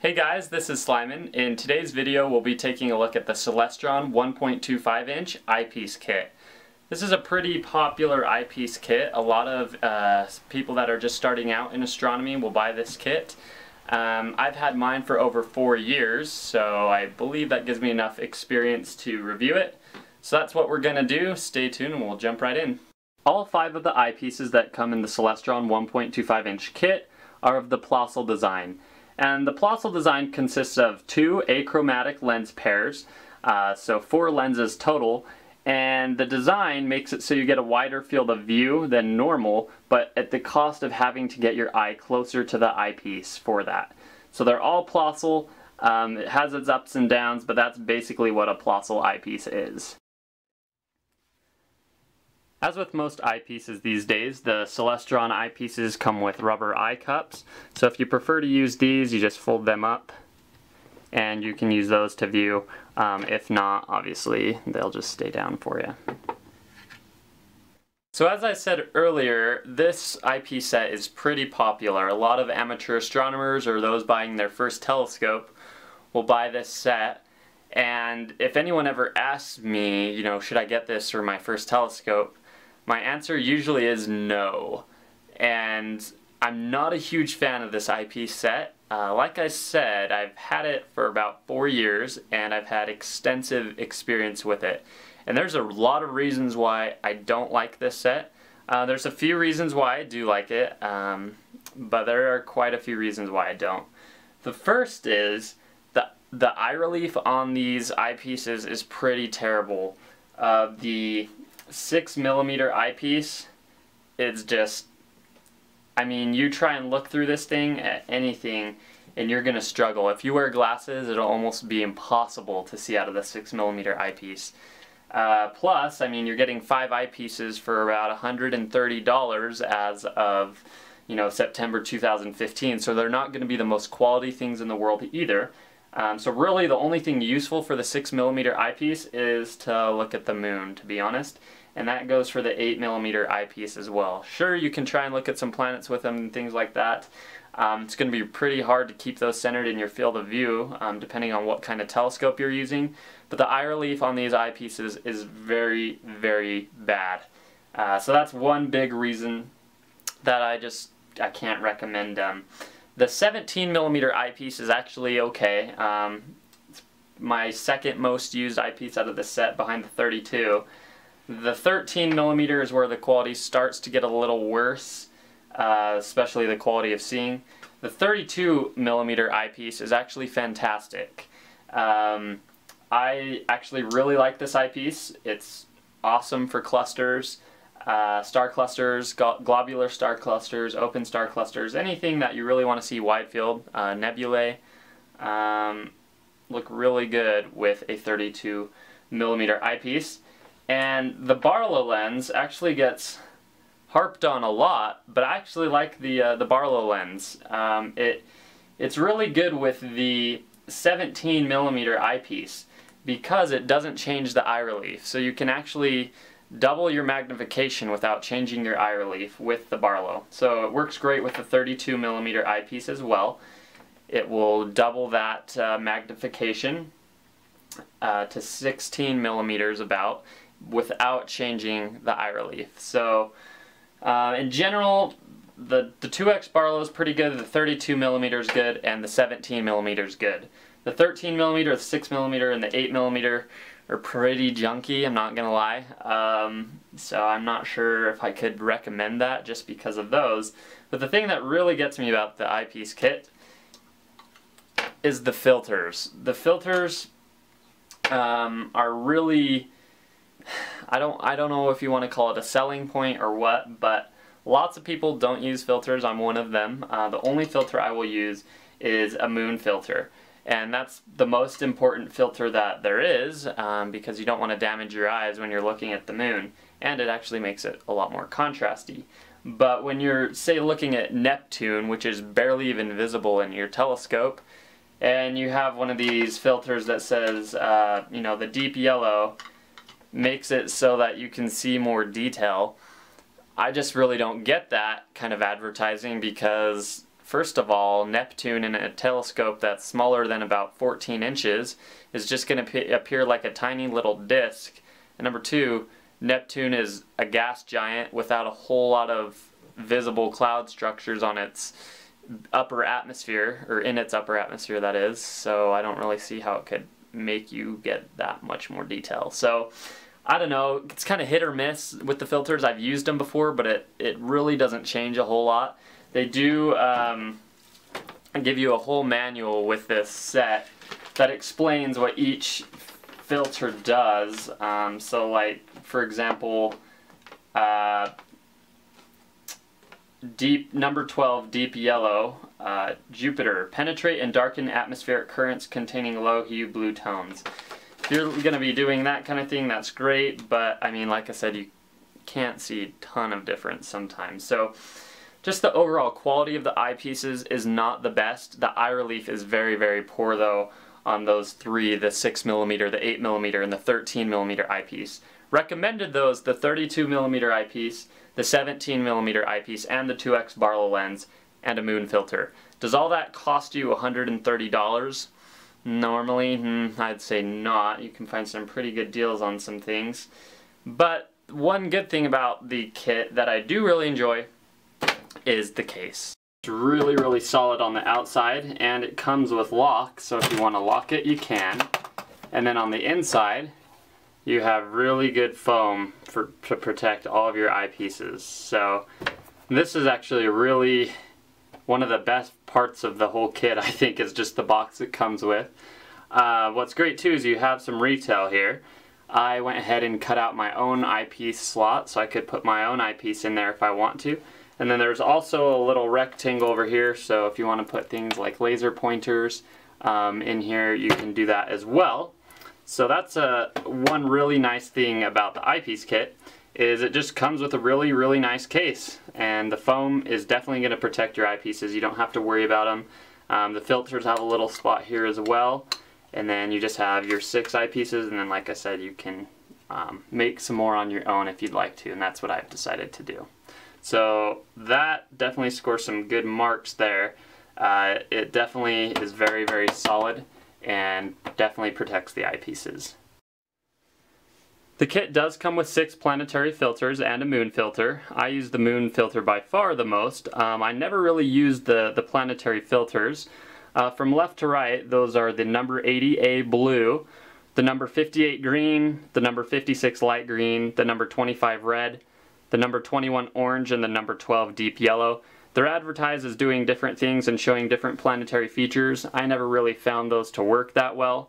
Hey guys, this is Slyman. In today's video we'll be taking a look at the Celestron 1.25 inch eyepiece kit. This is a pretty popular eyepiece kit. A lot of people that are just starting out in astronomy will buy this kit. I've had mine for over 4 years, so I believe that gives me enough experience to review it. So that's what we're gonna do. Stay tuned and we'll jump right in. All 5 of the eyepieces that come in the Celestron 1.25 inch kit are of the Plössl design. And the Plössl design consists of 2 achromatic lens pairs, so 4 lenses total, and the design makes it so you get a wider field of view than normal, but at the cost of having to get your eye closer to the eyepiece for that. So they're all Plössl. It has its ups and downs, but that's basically what a Plössl eyepiece is. As with most eyepieces these days, the Celestron eyepieces come with rubber eye cups. So if you prefer to use these, you just fold them up and you can use those to view. If not, obviously, they'll just stay down for you. So as I said earlier, this eyepiece set is pretty popular. A lot of amateur astronomers or those buying their first telescope will buy this set. And if anyone ever asks me, you know, should I get this for my first telescope? My answer usually is no, and I'm not a huge fan of this eyepiece set. Like I said, I've had it for about 4 years and I've had extensive experience with it. And there's a lot of reasons why I don't like this set. There's a few reasons why I do like it, but there are quite a few reasons why I don't. The first is the eye relief on these eyepieces is pretty terrible. The 6mm eyepiece, it's just, I mean, you try and look through this thing at anything and you're gonna struggle. If you wear glasses, it'll almost be impossible to see out of the 6mm eyepiece. Plus, I mean, you're getting 5 eyepieces for about $130 as of, you know, September 2015, so they're not gonna be the most quality things in the world either. So really the only thing useful for the 6mm eyepiece is to look at the moon, to be honest, and that goes for the 8mm eyepiece as well. Sure, you can try and look at some planets with them and things like that. It's going to be pretty hard to keep those centered in your field of view, depending on what kind of telescope you're using, but the eye relief on these eyepieces is very, very bad. So that's one big reason that I can't recommend them. The 17mm eyepiece is actually okay. It's my second most used eyepiece out of the set behind the 32. The 13mm is where the quality starts to get a little worse, especially the quality of seeing. The 32mm eyepiece is actually fantastic. I actually really like this eyepiece. It's awesome for clusters. Star clusters, globular star clusters, open star clusters, anything that you really want to see wide field, nebulae, look really good with a 32mm eyepiece. And the Barlow lens actually gets harped on a lot, but I actually like the Barlow lens. It's really good with the 17mm eyepiece because it doesn't change the eye relief, so you can actually double your magnification without changing your eye relief with the Barlow. So it works great with the 32mm eyepiece as well. It will double that magnification to 16mm about without changing the eye relief. So in general, the 2X Barlow is pretty good, the 32mm is good, and the 17mm is good. The 13mm, the 6mm, and the 8mm are pretty junky, I'm not gonna lie, so I'm not sure if I could recommend that just because of those. But the thing that really gets me about the eyepiece kit is the filters. The filters are really, I don't know if you want to call it a selling point or what, but lots of people don't use filters. I'm one of them. The only filter I will use is a moon filter. And that's the most important filter that there is, because you don't want to damage your eyes when you're looking at the moon, and it actually makes it a lot more contrasty. But when you're, say, looking at Neptune, which is barely even visible in your telescope, and you have one of these filters that says, you know, the deep yellow makes it so that you can see more detail, I just really don't get that kind of advertising because First of all, Neptune in a telescope that's smaller than about 14 inches is just going to appear like a tiny little disk. And number two, Neptune is a gas giant without a whole lot of visible cloud structures on its upper atmosphere, or in its upper atmosphere that is, so I don't really see how it could make you get that much more detail. So I don't know, it's kind of hit or miss with the filters. I've used them before, but it really doesn't change a whole lot. They do give you a whole manual with this set that explains what each filter does. So like, for example, number 12, deep yellow, Jupiter, penetrate and darken atmospheric currents containing low hue blue tones. If you're going to be doing that kind of thing, that's great, but I mean, like I said, you can't see a ton of difference sometimes. So just the overall quality of the eyepieces is not the best. The eye relief is very, very poor though on those three, the 6mm, the 8mm, and the 13mm eyepiece. Recommended though is the 32mm eyepiece, the 17mm eyepice, and the 2x Barlow lens, and a moon filter. Does all that cost you $130? Normally, I'd say not. You can find some pretty good deals on some things. But one good thing about the kit that I do really enjoy is the case. It's really, really solid on the outside, and it comes with lock, so if you want to lock it, you can. And then on the inside, you have really good foam to protect all of your eyepieces. So this is actually really one of the best parts of the whole kit, I think, is just the box it comes with. What's great too is you have some retail here. I went ahead and cut out my own eyepiece slot so I could put my own eyepiece in there if I want to. And then there's also a little rectangle over here, so if you want to put things like laser pointers in here, you can do that as well. So that's one really nice thing about the eyepiece kit, is it just comes with a really, really nice case. And the foam is definitely going to protect your eyepieces. You don't have to worry about them. The filters have a little spot here as well. And then you just have your 6 eyepieces, and then like I said, you can make some more on your own if you'd like to, and that's what I've decided to do. So that definitely scores some good marks there. It definitely is very, very solid, and definitely protects the eyepieces. The kit does come with 6 planetary filters and a moon filter. I use the moon filter by far the most. I never really used the planetary filters. From left to right, those are the number 80A blue, the number 58 green, the number 56 light green, the number 25 red, the number 21 orange, and the number 12 deep yellow. They're advertised as doing different things and showing different planetary features. I never really found those to work that well.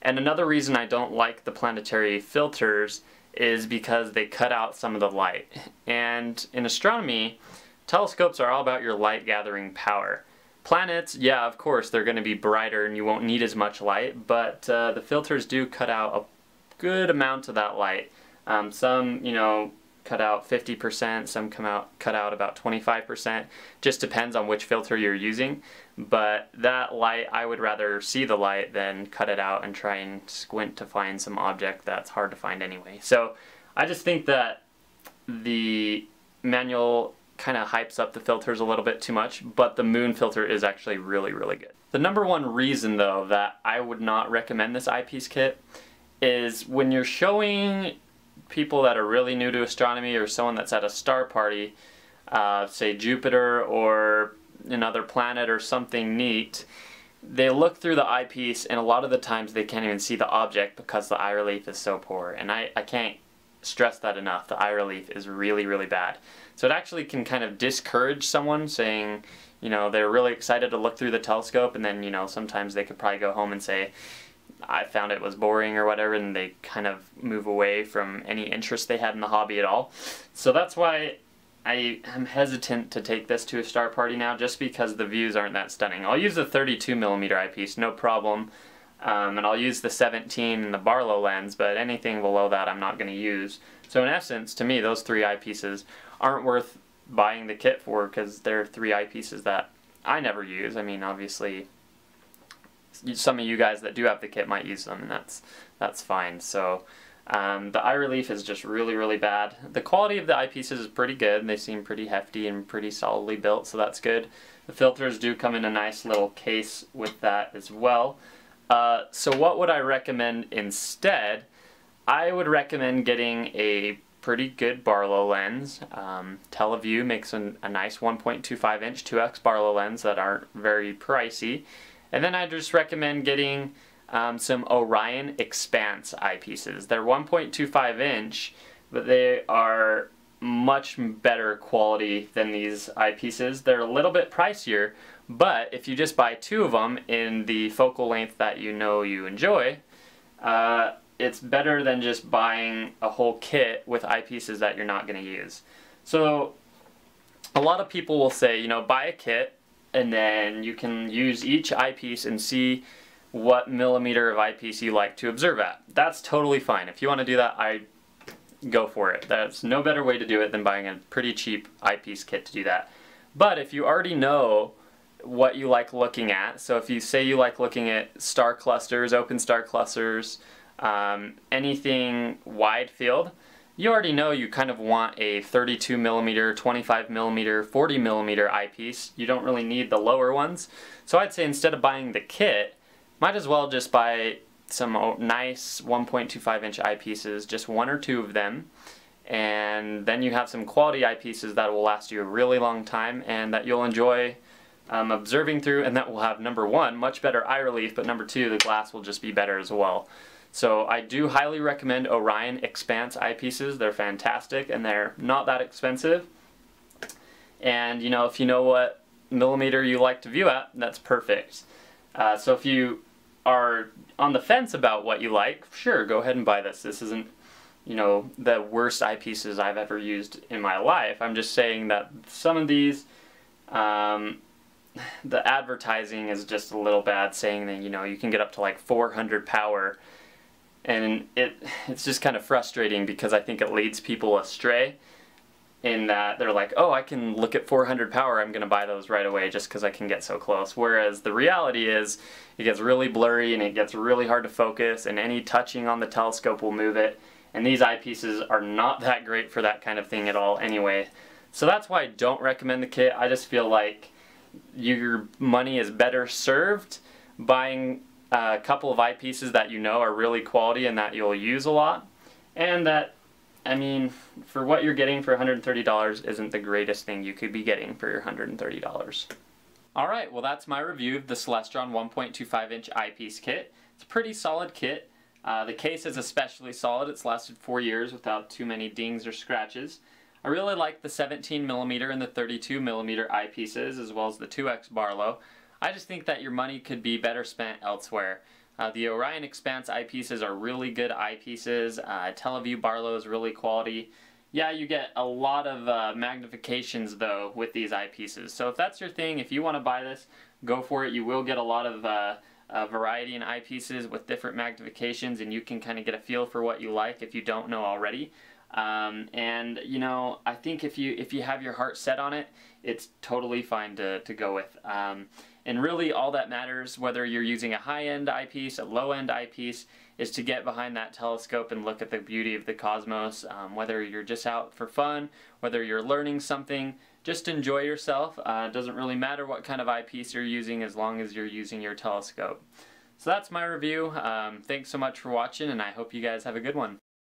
And another reason I don't like the planetary filters is because they cut out some of the light. And in astronomy, telescopes are all about your light gathering power. Planets, yeah, of course, they're going to be brighter and you won't need as much light, but the filters do cut out a good amount of that light. Some, you know, cut out 50%, some cut out about 25%. Just depends on which filter you're using. But that light, I would rather see the light than cut it out and try and squint to find some object that's hard to find anyway. So I just think that the manual kind of hypes up the filters a little bit too much, but the moon filter is actually really, really good. The number one reason though that I would not recommend this eyepiece kit is when you're showing people that are really new to astronomy, or someone that's at a star party, say Jupiter or another planet or something neat, they look through the eyepiece and a lot of the times they can't even see the object because the eye relief is so poor. And I can't stress that enough. The eye relief is really, really bad. So it actually can kind of discourage someone, saying, you know, they're really excited to look through the telescope, and then, you know, sometimes they could probably go home and say, I found it was boring or whatever, and they kind of move away from any interest they had in the hobby at all. So that's why I am hesitant to take this to a star party now, just because the views aren't that stunning. I'll use the 32mm eyepiece, no problem, and I'll use the 17 and the Barlow lens, but anything below that I'm not going to use. So in essence, to me, those 3 eyepieces aren't worth buying the kit for, because they're 3 eyepieces that I never use. I mean, obviously, some of you guys that do have the kit might use them, and that's fine. So The eye relief is just really, really bad. The quality of the eyepieces is pretty good, and they seem pretty hefty and pretty solidly built, so that's good. The filters do come in a nice little case with that as well. So what would I recommend instead? I would recommend getting a pretty good Barlow lens. TeleVue makes a nice 1.25 inch 2x Barlow lens that aren't very pricey. And then I just recommend getting some Orion Expanse eyepieces. They're 1.25 inch, but they are much better quality than these eyepieces. They're a little bit pricier, but if you just buy two of them in the focal length that you know you enjoy, it's better than just buying a whole kit with eyepieces that you're not going to use. So a lot of people will say, you know, buy a kit and then you can use each eyepiece and see what millimeter of eyepiece you like to observe at. That's totally fine. If you want to do that, I go for it. There's no better way to do it than buying a pretty cheap eyepiece kit to do that. But if you already know what you like looking at, so if you say you like looking at star clusters, open star clusters, anything wide field, you already know you kind of want a 32 millimeter, 25 millimeter, 40 millimeter eyepiece. You don't really need the lower ones. So I'd say instead of buying the kit, might as well just buy some nice 1.25 inch eyepieces, just one or two of them, and then you have some quality eyepieces that will last you a really long time and that you'll enjoy observing through, and that will have, number one, much better eye relief, but number two, the glass will just be better as well. So I do highly recommend Orion Expanse eyepieces. They're fantastic and they're not that expensive. And you know, if you know what millimeter you like to view at, that's perfect. So if you are on the fence about what you like, sure, go ahead and buy this. This isn't, you know, the worst eyepieces I've ever used in my life. I'm just saying that some of these, the advertising is just a little bad, saying that, you know, you can get up to like 400 power, and it's just kind of frustrating because I think it leads people astray in that they're like, oh, I can look at 400 power, I'm gonna buy those right away just because I can get so close. Whereas the reality is it gets really blurry and it gets really hard to focus, and any touching on the telescope will move it, and these eyepieces are not that great for that kind of thing at all anyway. So that's why I don't recommend the kit. I just feel like your money is better served buying a couple of eyepieces that you know are really quality and that you'll use a lot, and that, I mean, for what you're getting for $130 isn't the greatest thing you could be getting for your $130. Alright, well that's my review of the Celestron 1.25 inch eyepiece kit. It's a pretty solid kit. The case is especially solid. It's lasted 4 years without too many dings or scratches. I really like the 17mm and the 32mm eyepieces, as well as the 2x Barlow. I just think that your money could be better spent elsewhere. The Orion Expanse eyepieces are really good eyepieces. TeleVue Barlow is really quality. Yeah, you get a lot of magnifications though with these eyepieces. So if that's your thing, if you want to buy this, go for it. You will get a lot of variety in eyepieces with different magnifications, and you can kind of get a feel for what you like if you don't know already. And you know, I think if you have your heart set on it, it's totally fine to go with. And really all that matters, whether you're using a high-end eyepiece, a low-end eyepiece, is to get behind that telescope and look at the beauty of the cosmos. Whether you're just out for fun, whether you're learning something, just enjoy yourself. It doesn't really matter what kind of eyepiece you're using as long as you're using your telescope. So that's my review. Thanks so much for watching, and I hope you guys have a good one.